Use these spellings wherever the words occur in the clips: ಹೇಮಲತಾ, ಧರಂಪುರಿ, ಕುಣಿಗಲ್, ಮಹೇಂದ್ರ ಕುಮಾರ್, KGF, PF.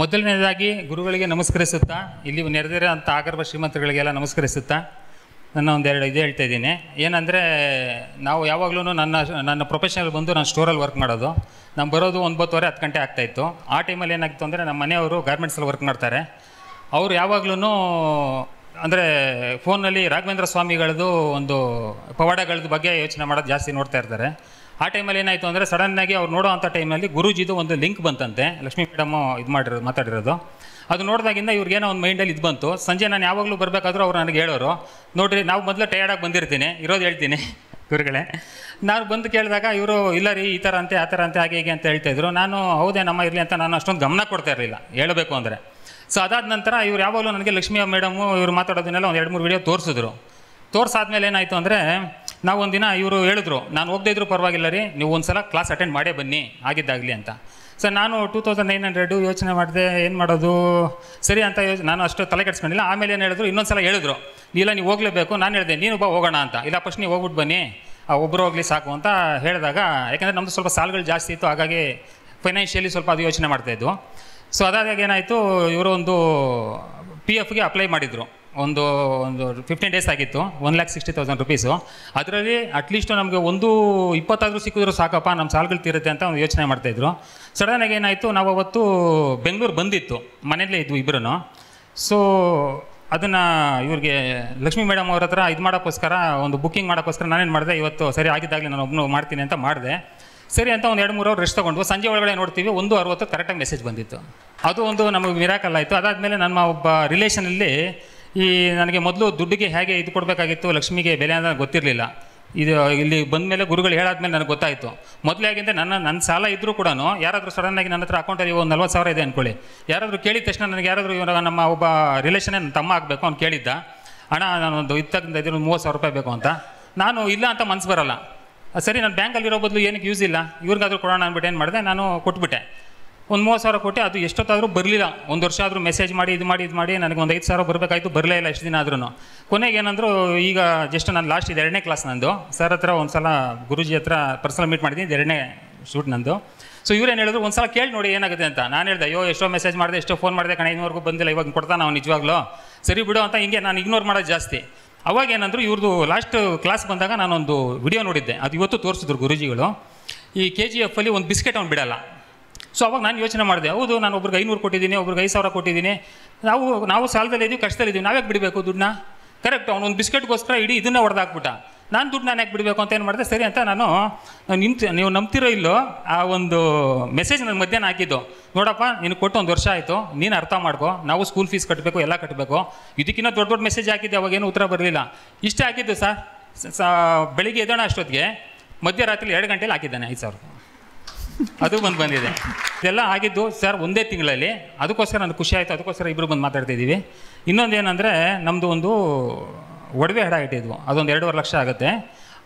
ಮೊದಲನೇದಾಗಿ ಗುರುಗಳಿಗೆ ನಮಸ್ಕರಿಸುತ್ತಾ ಇಲ್ಲಿ ನೆರೆದಿರುವಂತ ಆಗರ್ವ ಶ್ರೀಮಂತರಿಗೆಲ್ಲ ನಮಸ್ಕರಿಸುತ್ತಾ ನನ್ನ ಒಂದೆರಡು ಇದು ಹೇಳ್ತಾ ಇದ್ದೀನಿ. ಏನಂದರೆ ನಾವು ಯಾವಾಗಲೂ ನನ್ನ ಪ್ರೊಫೆಷನಲ್ ಬಂದು ನಾನು ಸ್ಟೋರಲ್ಲಿ ವರ್ಕ್ ಮಾಡೋದು, ನಾನು ಬರೋದು 9:30 10 ಗಂಟೆ ಆಗ್ತಾಯಿತ್ತು. ಆ ಟೈಮಲ್ಲಿ ಏನಾಗ್ತು ಅಂದರೆ ನಮ್ಮ ಮನೆಯವರು ಗಾರ್ಮೆಂಟ್ಸಲ್ಲಿ ವರ್ಕ್ ಮಾಡ್ತಾರೆ, ಅವರು ಯಾವಾಗಲೂ ಅಂದರೆ ಫೋನಲ್ಲಿ ರಾಘವೇಂದ್ರ ಸ್ವಾಮಿಗಳದ್ದು ಒಂದು ಪವಾಡಗಳದ್ದು ಬಗ್ಗೆ ಯೋಚನೆ ಮಾಡೋದು ಜಾಸ್ತಿ ನೋಡ್ತಾ ಇರ್ತಾರೆ. ಆ ಟೈಮಲ್ಲಿ ಏನಾಯಿತು ಅಂದರೆ ಸಡನ್ನಾಗಿ ಅವ್ರು ನೋಡೋ ಅಂಥ ಟೈಮಲ್ಲಿ ಗುರೂಜಿದು ಒಂದು ಲಿಂಕ್ ಬಂತಂತೆ, ಲಕ್ಷ್ಮೀ ಮೇಡಮು ಇದು ಮಾಡಿರೋದು ಮಾತಾಡಿರೋದು. ಅದು ನೋಡಿದಾಗಿಂದ ಇವ್ರಿಗೇನೋ ಒಂದು ಮೈಂಡಲ್ಲಿ ಇದು ಬಂತು. ಸಂಜೆ ನಾನು ಯಾವಾಗಲೂ ಬರಬೇಕಾದ್ರೂ ಅವ್ರು ನನಗೆ ಹೇಳೋರು, ನೋಡಿರಿ ನಾವು ಮೊದಲು ಟಯರ್ಡಾಗಿ ಬಂದಿರ್ತೀನಿ, ಇರೋದು ಹೇಳ್ತೀನಿ ಗುರುಗಳೇ. ನಾನು ಬಂದು ಕೇಳಿದಾಗ ಇವರು ಇಲ್ಲ ರೀ ಈ ಥರ ಅಂತೆ ಆ ಥರ ಅಂತೆ ಹಾಗೆ ಹೀಗೆ ಅಂತ ಹೇಳ್ತಾಯಿದ್ರು. ನಾನು ಹೌದೇ ನಮ್ಮ ಇರಲಿ ಅಂತ ನಾನು ಅಷ್ಟೊಂದು ಗಮನ ಕೊಡ್ತಾ ಇರಲಿಲ್ಲ ಹೇಳಬೇಕು ಅಂದರೆ. ಸೊ ಅದಾದ ನಂತರ ಇವ್ರು ಯಾವಾಗಲೂ ನನಗೆ ಲಕ್ಷ್ಮೀ ಮೇಡಮು ಇವರು ಮಾತಾಡೋದನ್ನೆಲ್ಲ ಒಂದು 2-3 ವೀಡಿಯೋ ತೋರಿಸಿದ್ರು. ತೋರಿಸಾದ್ಮೇಲೆ ಏನಾಯಿತು ಅಂದರೆ ನಾವೊಂದಿನ ಇವರು ಹೇಳಿದ್ರು ನಾನು ಹೋಗದೇ ಇದ್ರೂ ಪರವಾಗಿಲ್ಲ ರೀ, ನೀವು ಒಂದು ಸಲ ಕ್ಲಾಸ್ ಅಟೆಂಡ್ ಮಾಡೇ ಬನ್ನಿ ಆಗಿದ್ದಾಗಲಿ ಅಂತ. ಸೊ ನಾನು 2900 ಯೋಚನೆ ಮಾಡಿದೆ, ಏನು ಮಾಡೋದು ಸರಿ ಅಂತ ನಾನು ಅಷ್ಟು ತಲೆ ಕೆಡಿಸ್ಕೊಂಡಿಲ್ಲ. ಆಮೇಲೆ ಏನು ಹೇಳಿದ್ರು ಇನ್ನೊಂದು ಸಲ ಹೇಳಿದ್ರು ಇಲ್ಲ ನೀವು ಹೋಗಲೇಬೇಕು. ನಾನು ಹೇಳಿದೆ ನೀನು ಬಾ ಹೋಗೋಣ ಅಂತ, ಇಲ್ಲ ಫಸ್ಟ್ ನೀವು ಹೋಗ್ಬಿಟ್ಟು ಬನ್ನಿ ಒಬ್ಬರು ಹೋಗಲಿ ಸಾಕು ಅಂತ ಹೇಳಿದಾಗ, ಯಾಕೆಂದರೆ ನಮ್ಮದು ಸ್ವಲ್ಪ ಸಾಲುಗಳು ಜಾಸ್ತಿ ಇತ್ತು, ಹಾಗಾಗಿ ಫೈನಾನ್ಷಿಯಲಿ ಸ್ವಲ್ಪ ಅದು ಯೋಚನೆ ಮಾಡ್ತಾಯಿದ್ವು. ಸೊ ಅದಾದಾಗ ಏನಾಯಿತು ಇವರು ಒಂದು PF ಗೆ ಅಪ್ಲೈ ಮಾಡಿದರು. ಒಂದು ಒಂದು 15 days ಆಗಿತ್ತು. 1,60,000 ರೂಪೀಸು ಅದರಲ್ಲಿ ಅಟ್ಲೀಸ್ಟು ನಮಗೆ 1,20,000 ಸಿಕ್ಕಿದ್ರು ಸಾಕಪ್ಪ ನಮ್ಮ ಸಾಲುಗಳು ತೀರುತ್ತೆ ಅಂತ ಒಂದು ಯೋಚನೆ ಮಾಡ್ತಾಯಿದ್ರು. ಸಡನ್ನಾಗಿ ಏನಾಯಿತು ನಾವು ಅವತ್ತು ಬೆಂಗಳೂರು ಬಂದಿತ್ತು, ಮನೆಯಲ್ಲೇ ಇದ್ವು ಇಬ್ಬರೂ. ಸೊ ಅದನ್ನು ಇವ್ರಿಗೆ ಲಕ್ಷ್ಮೀ ಮೇಡಮ್ ಅವ್ರ ಹತ್ರ ಇದು ಮಾಡೋಕ್ಕೋಸ್ಕರ ಒಂದು ಬುಕ್ಕಿಂಗ್ ಮಾಡೋಕ್ಕೋಸ್ಕರ ನಾನೇನು ಮಾಡಿದೆ ಇವತ್ತು ಸರಿ ಆಗಿದ್ದಾಗಲಿ ನಾನು ಒಬ್ಬನು ಮಾಡ್ತೀನಿ ಅಂತ ಮಾಡಿದೆ. ಸರಿ ಅಂತ ಒಂದು 2-3 ಅವರ್ ರೆಸ್ಟ್ ತೊಗೊಂಡು ಸಂಜೆ ಒಳಗಡೆ ನೋಡ್ತೀವಿ 1:60 ಕರೆಕ್ಟಾಗಿ ಮೆಸೇಜ್ ಬಂದಿತ್ತು. ಅದು ಒಂದು ನಮಗೆ ಮಿರಾಕಲ್ ಆಯಿತು. ಅದಾದಮೇಲೆ ನಮ್ಮ ಒಬ್ಬ ರಿಲೇಷನಲ್ಲಿ ಈ ನನಗೆ ಮೊದಲು ದುಡ್ಡಿಗೆ ಹೇಗೆ ಇದು ಕೊಡಬೇಕಾಗಿತ್ತು ಲಕ್ಷ್ಮಿಗೆ ಬೆಲೆ ಅಂತ ಗೊತ್ತಿರಲಿಲ್ಲ. ಇದು ಇಲ್ಲಿ ಬಂದ ಮೇಲೆ ಗುರುಗಳು ಹೇಳಾದ್ಮೇಲೆ ನನಗೆ ಗೊತ್ತಾಯಿತು. ಮೊದಲೇ ಆಗಿಂದ ನನ್ನ ಸಾಲ ಇದ್ದರೂ ಕೂಡ ಯಾರಾದರೂ ಸಡನ್ನಾಗಿ ನನ್ನ ಹತ್ರ ಅಕೌಂಟಲ್ಲಿ ಒಂದು 40,000 ಇದೆ ಅಂದ್ಕೊಳ್ಳಿ, ಯಾರಾದರೂ ಕೇಳಿದ ತಕ್ಷಣ ನನಗೆ ಯಾರಾದರೂ ಇವಾಗ ನಮ್ಮ ಒಬ್ಬ ರಿಲೇಷನ್ನೇ ನನ್ನ ತಮ್ಮ ಆಗಬೇಕು ಅವ್ನು ಕೇಳಿದ್ದ ಅಣ್ಣ ನಾನೊಂದು 30,000 ರೂಪಾಯಿ ಬೇಕು ಅಂತ. ನಾನು ಇಲ್ಲ ಅಂತ ಮನಸ್ಸು ಬರಲ್ಲ, ಸರಿ ನಾನು ಬ್ಯಾಂಕಲ್ಲಿರೋ ಬದಲು ಏನಕ್ಕೆ ಯೂಸ್ ಇಲ್ಲ ಇವ್ರಿಗಾದ್ರೂ ಕೊಡೋಣ ಅಂದ್ಬಿಟ್ಟು ಏನು ಮಾಡಿದೆ ನಾನು ಕೊಟ್ಬಿಟ್ಟೆ. ಒಂದು 30,000 ಕೊಟ್ಟೆ. ಅದು ಎಷ್ಟೊತ್ತಾದರೂ ಬರಲಿಲ್ಲ. ಒಂದು ವರ್ಷ ಆದರೂ ಮೆಸೇಜ್ ಮಾಡಿ ಇದು ಮಾಡಿ ನನಗೆ ಒಂದು 5,000 ಬರಬೇಕಾಯಿತು, ಬರಲೇ ಇಲ್ಲ ಎಷ್ಟು ದಿನ ಆದ್ರೂ. ಕೊನೆಗೆ ಏನಂದ್ರು ಈಗ ಜಸ್ಟ್ ನಾನು ಲಾಸ್ಟ್ ಇದು 2ನೇ ಕ್ಲಾಸ್ ನಂದು, ಸರ್ ಹತ್ರ ಒಂದು ಸಲ ಗುರೂಜಿ ಹತ್ರ ಪರ್ಸನಲ್ ಮೀಟ್ ಮಾಡಿದ್ದೀನಿ, 2ನೇ ಶೂಟ್ ನಂದು. ಸೊ ಇವ್ರೇನು ಹೇಳಿದ್ರು ಒಂದು ಸಲ ಕೇಳಿ ನೋಡಿ ಏನಾಗುತ್ತೆ ಅಂತ. ನಾನು ಹೇಳಿದೆ ಅಯ್ಯೋ ಎಷ್ಟೋ ಮೆಸೇಜ್ ಮಾಡಿದೆ ಎಷ್ಟೋ ಫೋನ್ ಮಾಡಿದೆ ಕಣ ಇನ್ನೂವರೆಗೂ ಬಂದಿಲ್ಲ, ಇವಾಗ ಕೊಡ್ತಾ ನಾವು ನಿಜವಾಗ್ಲೂ ಸರಿ ಬಿಡು ಅಂತ ಹಿಂಗೆ ನಾನು ಇಗ್ನೋರ್ ಮಾಡೋದು ಜಾಸ್ತಿ. ಅವಾಗ ಏನಂದ್ರು ಇವ್ರದ್ದು ಲಾಸ್ಟ್ ಕ್ಲಾಸ್ ಬಂದಾಗ ನಾನೊಂದು ವಿಡಿಯೋ ನೋಡಿದ್ದೆ, ಅದು ಇವತ್ತು ತೋರಿಸಿದ್ರು ಗುರೂಜಿಗಳು. ಈ KGF ಅಲ್ಲಿ ಒಂದು ಬಿಸ್ಕೆಟ್ ಅವ್ನು ಬಿಡಲ್ಲ. ಸೊ ಅವಾಗ ನಾನು ಯೋಚನೆ ಮಾಡಿದೆ ಹೌದು ನಾನು ಒಬ್ರಿಗೆ 500 ಕೊಟ್ಟಿದ್ದೀನಿ, ಒಬ್ರಿಗೆ 5,000 ಕೊಟ್ಟಿದ್ದೀನಿ, ನಾವು ಸಾಲದಲ್ಲಿದ್ದೀವಿ ಕಷ್ಟದಲ್ಲಿದ್ದೀವಿ, ನಾವ್ಯಾಕೆ ಬಿಡಬೇಕು ದುಡ್ಡನ್ನ? ಕರೆಕ್ಟ್, ಅವನೊಂದು ಬಿಸ್ಕೆಟ್ಗೋಸ್ಕರ ಇಡೀ ಇದನ್ನೇ ಹೊಡೆದಾಕ್ಬಿಟ್ಟ. ನಾನು ದುಡ್ಡು ನಾನು ಯಾಕೆ ಬಿಡಬೇಕು ಅಂತ ಏನು ಮಾಡಿದೆ, ಸರಿ ಅಂತ ನಾನು ನೀವು ನಂಬ್ತಿರೋ ಇಲ್ಲೋ ಆ ಒಂದು ಮೆಸೇಜ್ ನನ್ನ ಮಧ್ಯಾಹ್ನ ಹಾಕಿದ್ದು, ನೋಡಪ್ಪ ನೀನು ಕೊಟ್ಟು 1 ವರ್ಷ ಆಯಿತು, ನೀನು ಅರ್ಥ ಮಾಡ್ಕೊ, ನಾವು ಸ್ಕೂಲ್ ಫೀಸ್ ಕಟ್ಟಬೇಕು ಎಲ್ಲ ಕಟ್ಟಬೇಕು. ಇದಕ್ಕಿಂತ ದೊಡ್ಡ ಮೆಸೇಜ್ ಹಾಕಿದ್ದೆ, ಅವಾಗೇನು ಉತ್ತರ ಬರಲಿಲ್ಲ. ಇಷ್ಟೇ ಹಾಕಿದ್ದು ಸರ್ ಬೆಳಿಗ್ಗೆ ಎದ್ದೋಣ ಅಷ್ಟೊತ್ತಿಗೆ ಮಧ್ಯರಾತ್ರಿ 2 ಗಂಟೆಲಿ ಹಾಕಿದ್ದಾನೆ 5,000 ಅದು ಬಂದಿದೆ. ಇದೆಲ್ಲ ಆಗಿದ್ದು ಸರ್ ಒಂದೇ ತಿಂಗಳಲ್ಲಿ. ಅದಕ್ಕೋಸ್ಕರ ನನಗೆ ಖುಷಿ ಆಯಿತು, ಅದಕ್ಕೋಸ್ಕರ ಇಬ್ಬರು ಬಂದು ಮಾತಾಡ್ತಿದ್ದೀವಿ. ಇನ್ನೊಂದೇನೆಂದರೆ ನಮ್ಮದು ಒಂದು ಒಡವೆ ಹಡ ಇಟ್ಟಿದ್ವು, ಅದೊಂದು 2.5 ಲಕ್ಷ ಆಗುತ್ತೆ.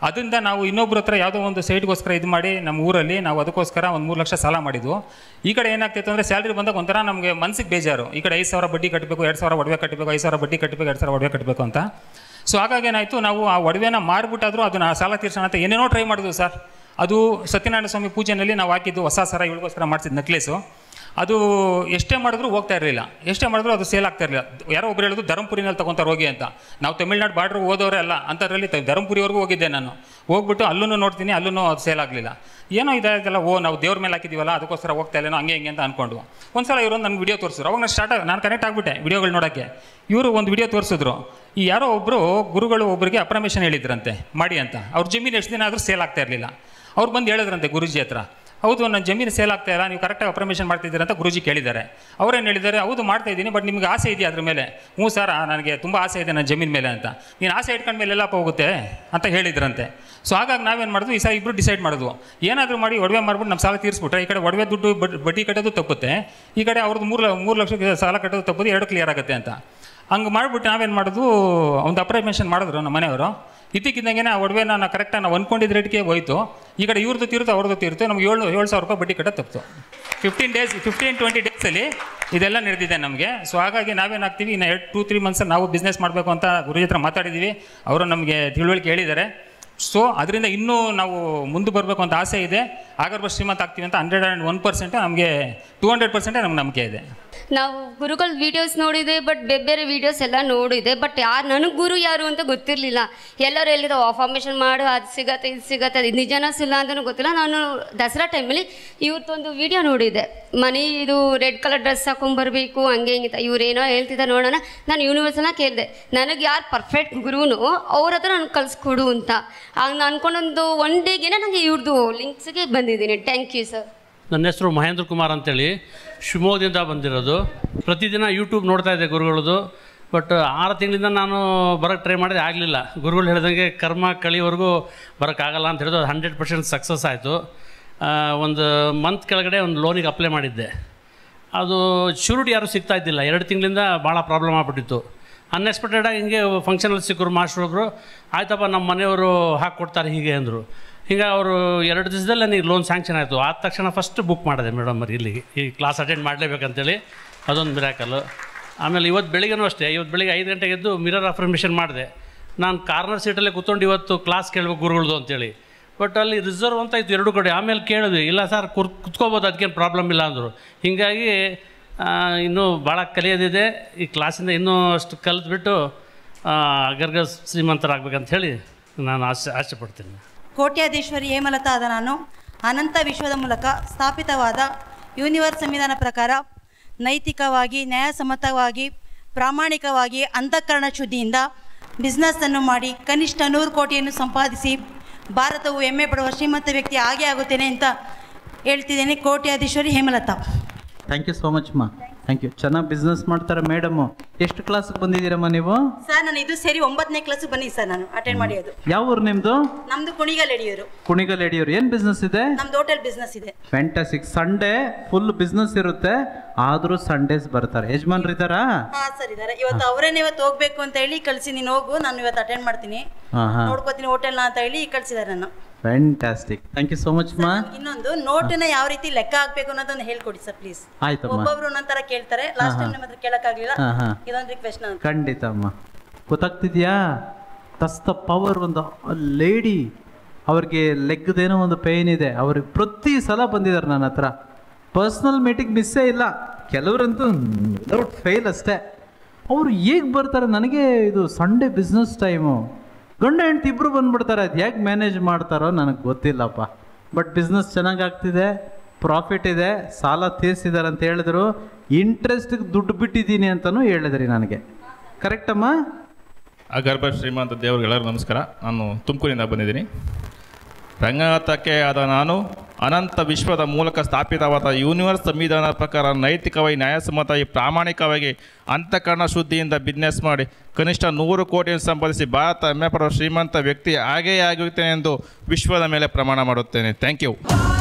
ಅದರಿಂದ ನಾವು ಇನ್ನೊಬ್ಬರ ಹತ್ರ ಯಾವುದೋ ಒಂದು ಸೈಟ್ಗೋಸ್ಕರ ಇದು ಮಾಡಿ ನಮ್ಮ ಊರಲ್ಲಿ ನಾವು ಅದಕ್ಕೋಸ್ಕರ ಒಂದು 3 ಲಕ್ಷ ಸಾಲ ಮಾಡಿದ್ವು. ಈ ಕಡೆ ಏನಾಗ್ತಿತ್ತು ಅಂದರೆ ಸ್ಯಾಲ್ರಿ ಬಂದಾಗ ಒಂಥರ ನಮಗೆ ಮನಸ್ಸಿಗೆ ಬೇಜಾರು, ಈ ಕಡೆ 5,000 ಬಡ್ಡಿ ಕಟ್ಟಬೇಕು, 2,000 ಒಡವೆ ಕಟ್ಟಬೇಕು, 5,000 ಬಡ್ಡಿ ಕಟ್ಟಬೇಕು, 2,000 ಒಡವೆ ಕಟ್ಟಬೇಕು ಅಂತ. ಸೊ ಹಾಗಾಗಿ ಏನಾಯಿತು ನಾವು ಆ ಒಡವೆನ ಮಾರ್ಬಿಟ್ಟಾದರೂ ಅದನ್ನು ಸಾಲ ತೀರ್ಸೋಣ ಅಂತ ಏನೇನೋ ಟ್ರೈ ಮಾಡಿದ್ವು ಸರ್. ಅದು ಸತ್ಯನಾರಾಯಣ ಸ್ವಾಮಿ ಪೂಜೆಯಲ್ಲಿ ನಾವು ಹಾಕಿದ್ದು ಹೊಸ ಸರ ಇವಳಿಗೋಸ್ಕರ ಮಾಡಿಸಿದ ನೆಕ್ಲೇಸು, ಅದು ಎಷ್ಟೇ ಮಾಡಿದ್ರೂ ಹೋಗ್ತಾ ಇರಲಿಲ್ಲ, ಎಷ್ಟೇ ಮಾಡಿದ್ರೂ ಅದು ಸೇಲ್ ಆಗ್ತಾ ಇರಲಿಲ್ಲ. ಯಾರೋ ಒಬ್ರು ಹೇಳಿದ್ರು ಧರಂಪುರಿನಲ್ಲಿ ತೊಗೊತಾರೆ ಹೋಗಿ ಅಂತ. ನಾವು ತಮಿಳ್ನಾಡು ಬಾರ್ಡ್ರ್ ಹೋದವರೇ ಅಲ್ಲ, ಅಂಥದ್ರಲ್ಲಿ ಧರಂಪುರಿವರೆಗೂ ಹೋಗಿದ್ದೆ ನಾನು. ಹೋಗ್ಬಿಟ್ಟು ಅಲ್ಲೂ ನೋಡ್ತೀನಿ, ಅಲ್ಲೂ ಅದು ಸೇಲ್ ಆಗಲಿಲ್ಲ. ಏನೋ ಇದಾಯಿತಲ್ಲ, ಓ ನಾವು ದೇವ್ರ ಮೇಲೆ ಹಾಕಿದ್ದೀವಲ್ಲ ಅದಕ್ಕೋಸ್ಕರ ಹೋಗ್ತಾ ಇಲ್ಲೇನೋ ಹಂಗೆ ಹಿಂಗೆ ಅಂತ ಅಂದ್ಕೊಂಡು ಒಂದು ಸಲ ಇವರು ನನ್ನ ವಿಡಿಯೋ ತೋರಿಸಿದ್ರು. ಅವಾಗ ನಾನು ನಾನು ಕನೆಕ್ಟ್ ಆಗಿಬಿಟ್ಟೆ ವಿಡಿಯೋಗಳು ನೋಡೋಕ್ಕೆ. ಇವರು ಒಂದು ವಿಡಿಯೋ ತೋರಿಸಿದ್ರು, ಈ ಯಾರೋ ಒಬ್ಬರು ಗುರುಗಳು ಒಬ್ಬರಿಗೆ ಅಪ್ರಮೇಷನ್ ಹೇಳಿದ್ರಂತೆ ಮಾಡಿ ಅಂತ. ಅವ್ರ ಜಮೀನು ಎಷ್ಟು ದಿನ ಆದರೂ ಸೇಲ್ ಆಗ್ತಾ ಇರಲಿಲ್ಲ. ಅವ್ರು ಬಂದು ಹೇಳಿದ್ರಂತೆ ಗುರೂಜಿ ಹತ್ರ, ಹೌದು ನನ್ನ ಜಮೀನು ಸೇಲ್ ಆಗ್ತಾ ಇಲ್ಲ, ನೀವು ಕರೆಕ್ಟಾಗಿ ಅಪ್ರಮೇಷನ್ ಮಾಡ್ತಿದ್ದೀರ ಅಂತ ಗುರೂಜಿ ಕೇಳಿದ್ದಾರೆ. ಅವ್ರೇನು ಹೇಳಿದ್ದಾರೆ, ಹೌದು ಮಾಡ್ತಾ ಇದ್ದೀನಿ, ಬಟ್ ನಿಮ್ಗೆ ಆಸೆ ಇದೆಯಾ ಅದ್ರ ಮೇಲೆ? ಹ್ಞೂ ಸರ್ ನನಗೆ ತುಂಬ ಆಸೆ ಇದೆ ನನ್ನ ಜಮೀನು ಮೇಲೆ ಅಂತ. ನೀನು ಆಸೆ ಇಟ್ಕೊಂಡ್ಮೇಲೆ ಎಲ್ಲಪ್ಪ ಹೋಗುತ್ತೆ ಅಂತ ಹೇಳಿದ್ರಂತೆ. ಸೊ ಹಾಗಾಗಿ ನಾವೇನು ಮಾಡಿದ್ವಿ, ಈ ಸಲ ಇಬ್ಬರು ಡಿಸೈಡ್ ಮಾಡಿದ್ವು ಏನಾದರೂ ಮಾಡಿ ಒಡವೆ ಮಾಡಿಬಿಟ್ಟು ನಮ್ಮ ಸಾಲ ತೀರಿಸ್ಬಿಟ್ರೆ ಈ ಕಡೆ ಒಡವೆ ದುಡ್ಡು ಬಡ್ಡಿ ಕಟ್ಟೋದು ತಪ್ಪುತ್ತೆ, ಈ ಕಡೆ ಅವ್ರದ್ದು 3 ಲಕ್ಷ ಸಾಲ ಕಟ್ಟೋದು ತಪ್ಪುತ್ತೆ, 2 ಕ್ಲಿಯರ್ ಆಗುತ್ತೆ ಅಂತ. ಹಂಗೆ ಮಾಡಿಬಿಟ್ಟು ನಾವೇನು ಮಾಡೋದು ಒಂದು ಅಪ್ರಮೇಷನ್ ಮಾಡಿದ್ರು ನಮ್ಮ ಮನೆಯವರು. ಇದಕ್ಕಿದ್ದಂಗೆ ಆ ಒಡವೆ ನಾನು ಕರೆಕ್ಟಾಗಿ ನಾವು ಅಂದ್ಕೊಂಡಿದ್ದ ರೇಟ್ಗೆ ಹೋಯಿತು. ಈ ಕಡೆ ಇವ್ರದ್ದು ತೀರ್ತು ಅವ್ರದ್ದು ತೀರ್ತು, ನಮ್ಗೆ 7,000 ರೂಪಾಯಿ ಬಡ್ಡಿ ಕಟ್ಟೋದು ತಪ್ಪಿತು. 15-20 days ಇದೆಲ್ಲ ನಡೆದಿದೆ ನಮಗೆ. ಸೊ ಹಾಗಾಗಿ ನಾವೇನು ಹಾಕ್ತೀವಿ, ಇನ್ನು 2-3 months ನಾವು ಬಿಸ್ನೆಸ್ ಮಾಡಬೇಕು ಅಂತ ಗುರುಜಿ ಹತ್ರ ಮಾತಾಡಿದ್ದೀವಿ, ಅವರು ನಮಗೆ ತಿಳುವಳಿಕೆ ಹೇಳಿದ್ದಾರೆ. ಸೊ ಅದರಿಂದ ಇನ್ನೂ ನಾವು ಮುಂದೆ ಬರಬೇಕು ಅಂತ ಆಸೆ ಇದೆ. ಆಗರ್ಭ ಶ್ರೀಮಂತ ಆಗ್ತೀವಿ ಅಂತ 101% ನಮಗೆ 200% ನಮ್ಗೆ ನಂಬಿಕೆ ಇದೆ. ना गुरुकल वीडियोस नोड़े बट बेबेरे वीडियोस नोड़े बट यार नन गुरु यारू अंत गोत्तिरलिल्ल फॉर्मेशन माडु अदु सिगुत्ते इदु सिगुत्ते अदु निजन सुल्ल अंतानू गोत्तिल्ल नानु दसरा टाइमल्ली इवत्तोंदु वीडियो नोडिदे मनी इदु रेड कलर ड्रेस हाकिंड बरबेकु अंगे हिंगे इवरेनो हेळ्तिद्दा नोडोण नानु यूनिवर्सना केळिदे ननगे यार पर्फेक्ट गुरुनु अवर हत्र नानु कलिसिकोडु अंत आग नानु वन डेगेने नानु इवरदु लिंक्स गे बंदिद्दीनि थैंक यू सर। ನನ್ನ ಹೆಸರು ಮಹೇಂದ್ರ ಕುಮಾರ್ ಅಂತೇಳಿ ಶಿವಮೊಗ್ಗದಿಂದ ಬಂದಿರೋದು. ಪ್ರತಿದಿನ ಯೂಟ್ಯೂಬ್ ನೋಡ್ತಾ ಇದ್ದೆ ಗುರುಗಳದು. ಬಟ್ 6 ತಿಂಗಳಿಂದ ನಾನು ಬರಕ್ಕೆ ಟ್ರೈ ಮಾಡಿದೆ, ಆಗಲಿಲ್ಲ. ಗುರುಗಳು ಹೇಳಿದಂಗೆ ಕರ್ಮ ಕಳಿವರೆಗೂ ಬರಕ್ಕಾಗಲ್ಲ ಅಂತ ಹೇಳಿದ್ರು. 100% ಸಕ್ಸಸ್ ಆಯಿತು. ಒಂದು ಮಂತ್ ಕೆಳಗಡೆ ಒಂದು ಲೋನಿಗೆ ಅಪ್ಲೈ ಮಾಡಿದ್ದೆ. ಅದು ಶ್ಯೂರಿಟಿ ಯಾರು ಸಿಗ್ತಾ ಇದ್ದಿಲ್ಲ. 2 ತಿಂಗಳಿಂದ ಭಾಳ ಪ್ರಾಬ್ಲಮ್ ಆಗಿಬಿಟ್ಟಿತ್ತು. ಅನ್ಎಕ್ಸ್ಪೆಕ್ಟೆಡ್ ಆಗಿ ಹಿಂಗೆ ಫಂಕ್ಷನಲ್ಲಿ ಸಿಕ್ಕರು ಮಾಸ್ಟರ್ ಒಬ್ಬರು. ಆಯ್ತಪ್ಪ ನಮ್ಮ ಮನೆಯವರು ಹಾಕಿ ಕೊಡ್ತಾರೆ ಹೀಗೆ ಅಂದರು. ಹಿಂಗೆ ಅವರು 2 ದಿವಸದಲ್ಲಿ ನನಗೆ ಲೋನ್ ಸ್ಯಾಂಕ್ಷನ್ ಆಯಿತು. ಆದ ತಕ್ಷಣ ಫಸ್ಟ್ ಬುಕ್ ಮಾಡಿದೆ ಮೇಡಮ್ ಅವ್ರು ಇಲ್ಲಿಗೆ ಈ ಕ್ಲಾಸ್ ಅಟೆಂಡ್ ಮಾಡಲೇಬೇಕಂತೇಳಿ. ಅದೊಂದು ಮಿರಾಕಲ್ಲು. ಆಮೇಲೆ ಇವತ್ತು ಬೆಳಿಗ್ಗೆನೂ ಅಷ್ಟೇ, ಇವತ್ತು ಬೆಳಿಗ್ಗೆ 5 ಗಂಟೆಗೆ ಎದ್ದು ಮಿರರ್ ಅಫರ್ಮೇಷನ್ ಮಾಡಿದೆ. ನಾನು ಕಾರ್ನರ್ ಸೀಟಲ್ಲೇ ಕೂತ್ಕೊಂಡು ಇವತ್ತು ಕ್ಲಾಸ್ ಕೇಳಬೇಕು ಗುರುಗಳದು ಅಂತೇಳಿ. ಬಟ್ ಅಲ್ಲಿ ರಿಸರ್ವ್ ಅಂತ ಇತ್ತು 2 ಕಡೆ. ಆಮೇಲೆ ಕೇಳಿದ್ವಿ, ಇಲ್ಲ ಸರ್ ಕುತ್ಕೋಬೋದು, ಅದಕ್ಕೇನು ಪ್ರಾಬ್ಲಮ್ ಇಲ್ಲ ಅಂದರು. ಹೀಗಾಗಿ ಇನ್ನೂ ಭಾಳ ಕಲಿಯೋದಿದೆ. ಈ ಕ್ಲಾಸಿಂದ ಇನ್ನೂ ಅಷ್ಟು ಕಲಿತ್ಬಿಟ್ಟು ಗರ್ಗ ಶ್ರೀಮಂತರಾಗಬೇಕಂಥೇಳಿ ನಾನು ಆಸೆ ಪಡ್ತೀನಿ. ಕೋಟ್ಯಾಧೀಶ್ವರಿ ಹೇಮಲತಾ ಅದನ್ನು ಅನಂತ ವಿಶ್ವದ ಮೂಲಕ ಸ್ಥಾಪಿತವಾದ ಯೂನಿವರ್ಸ್ ಸಂವಿಧಾನ ಪ್ರಕಾರ ನೈತಿಕವಾಗಿ ನ್ಯಾಯಸಮ್ಮತವಾಗಿ ಪ್ರಾಮಾಣಿಕವಾಗಿ ಅಂತಃಕರಣ ಶುದ್ಧಿಯಿಂದ ಬಿಸ್ನೆಸ್ಸನ್ನು ಮಾಡಿ ಕನಿಷ್ಠ 100 ಕೋಟಿಯನ್ನು ಸಂಪಾದಿಸಿ ಭಾರತವು ಹೆಮ್ಮೆ ಪಡುವ ಶ್ರೀಮಂತ ವ್ಯಕ್ತಿ ಹಾಗೆ ಆಗುತ್ತೇನೆ ಅಂತ ಹೇಳ್ತಿದ್ದೇನೆ. ಕೋಟ್ಯಾಧೀಶ್ವರಿ ಹೇಮಲತಾ. Thank you so much ಮಾ. Thank you. ಚೆನ್ನಾಗಿ ಬಿಸ್ನೆಸ್ ಮಾಡ್ತಾರೆ ಮೇಡಮು. ಎಷ್ಟು ಕ್ಲಾಸಿಗೆ ಬಂದಿದ್ದೀರಮ್ಮ ನೀವು? ಸರ್ ನಾನು ಇದು ಸೇರಿ 9ನೇ ಕ್ಲಾಸಿಗೆ ಬಂದಿ ಸರ್. ನಾನು ಅಟೆಂಡ್ ಮಾಡಿರೋದು. ಯಾವ ಊರು ನಿಮ್ಮದು? ನಮ್ಮದು ಕುಣಿಗಲ್ ಎಡಿಯೂರು. ಕುಣಿಗಲ್ ಎಡಿಯೂರು. ಏನು ಬಿಸ್ನೆಸ್ ಇದೆ? ನಮ್ಮದು ಹೋಟೆಲ್ ಬಿಸ್ನೆಸ್ ಇದೆ. ಫ್ಯಾಂಟಾಸ್ಟಿಕ್. ಸಂಡೇ ಫುಲ್ ಬಿಸ್ನೆಸ್ ಇರುತ್ತೆ, ಆದರೂ ಸಂಡೇಸ್ ಬರ್ತಾರೆ ಯಜಮಾನ್ರು ಇದ್ದಾರಾ? ಹಾಂ ಸರ್ ಇದ್ದಾರೆ. ಇವತ್ತು ಅವರೇನೇ ಇವತ್ತು ಹೋಗಬೇಕು ಅಂತ ಹೇಳಿ ಕಳಿಸಿ, ನೀನು ಹೋಗು ನಾನು ಇವತ್ತು ಅಟೆಂಡ್ ಮಾಡ್ತೀನಿ ನೋಡ್ಕೋತೀನಿ ಹೋಟೆಲ್ನ ಅಂತ ಹೇಳಿ ಕಳಿಸಿದ್ದಾರೆ ನಾನು. Fantastic. Thank you so much ಮಾ. ಇನ್ನೊಂದು ನೋಟನ್ನ ಯಾವ ರೀತಿ ಲೆಕ್ಕ ಹಾಕಬೇಕು ಅನ್ನೋದನ್ನ ಹೇಳ್ಕೊಡಿ ಸರ್ ಪ್ಲೀಸ್. ಆಯ್ತು. ಒಬ್ಬೊಬ್ರು ಒಂದೊಂದರ ಕೇಳ್ತಾರೆ. ಲಾಸ್ಟ್ ಟೈಮ್ ನಿಮ್ಮತ್ರ ಕೇಳಕ್ಕಾಗಲಿಲ್ಲ, ಇದೊಂದು ರಿಕ್ವೆಸ್ಟ್ ನಾನು. ಖಂಡಿತ ಅಮ್ಮ. ಗೊತ್ತಾಗ್ತಿದ್ಯಾ? That's the power. ಒಂದು ಲೇಡಿ, ಅವ್ರಿಗೆ ಲೆಗ್ದೇನೋ ಒಂದು ಪೇನ್ ಇದೆ. ಅವ್ರಿಗೆ ಪ್ರತಿ ಸಲ ಬಂದಿದ್ದಾರೆ ನನ್ನ ಹತ್ರ. ಪರ್ಸ್ನಲ್ ಮೀಟಿಂಗ್ ಮಿಸ್ಸೇ ಇಲ್ಲ. ಕೆಲವರಂತೂ ವಿದೌಟ್ ಫೇಲ್ ಅಷ್ಟೇ. ಅವರು ಹೇಗೆ ಬರ್ತಾರೆ ನನಗೆ, ಇದು ಸಂಡೇ ಬಿಸ್ನೆಸ್ ಟೈಮು, ಗಂಡ ಹೆಂಡತಿ ಇಬ್ಬರು ಬಂದುಬಿಡ್ತಾರೆ. ಅದು ಹೇಗೆ ಮ್ಯಾನೇಜ್ ಮಾಡ್ತಾರೋ ನನಗೆ ಗೊತ್ತಿಲ್ಲಪ್ಪ. ಬಟ್ ಬಿಸ್ನೆಸ್ ಚೆನ್ನಾಗಾಗ್ತಿದೆ, ಪ್ರಾಫಿಟ್ ಇದೆ. ಸಾಲ ತೀರಿಸಿದ್ದಾರೆ ಅಂತ ಹೇಳಿದ್ರು. ಇಂಟ್ರೆಸ್ಟಿಗೆ ದುಡ್ಡು ಬಿಟ್ಟಿದ್ದೀನಿ ಅಂತಲೂ ಹೇಳಿದ್ರಿ ನನಗೆ. ಕರೆಕ್ಟಮ್ಮ? ಅಗರ್ಭ ಶ್ರೀಮಂತ ದೇವರಿಗೆಲ್ಲರೂ ನಮಸ್ಕಾರ. ನಾನು ತುಮಕೂರಿಂದ ಬಂದಿದ್ದೀನಿ. ರಂಗನಾಥಕ್ಕೆ ಆದ ನಾನು ಅನಂತ ವಿಶ್ವದ ಮೂಲಕ ಸ್ಥಾಪಿತವಾದ ಯೂನಿವರ್ಸ್ ಸಂವಿಧಾನ ಪ್ರಕಾರ ನೈತಿಕವಾಗಿ ನ್ಯಾಯಸಮ್ಮತವಾಗಿ ಪ್ರಾಮಾಣಿಕವಾಗಿ ಅಂತಃಕರಣ ಶುದ್ಧಿಯಿಂದ ಬಿಸ್ನೆಸ್ ಮಾಡಿ ಕನಿಷ್ಠ 100 ಕೋಟಿಯನ್ನು ಸಂಪಾದಿಸಿ ಭಾರತ ಹೆಮ್ಮೆ ಪಡುವ ಶ್ರೀಮಂತ ವ್ಯಕ್ತಿ ಹಾಗೆಯೇ ಆಗುತ್ತೇನೆ ಎಂದು ವಿಶ್ವದ ಮೇಲೆ ಪ್ರಮಾಣ ಮಾಡುತ್ತೇನೆ. Thank you.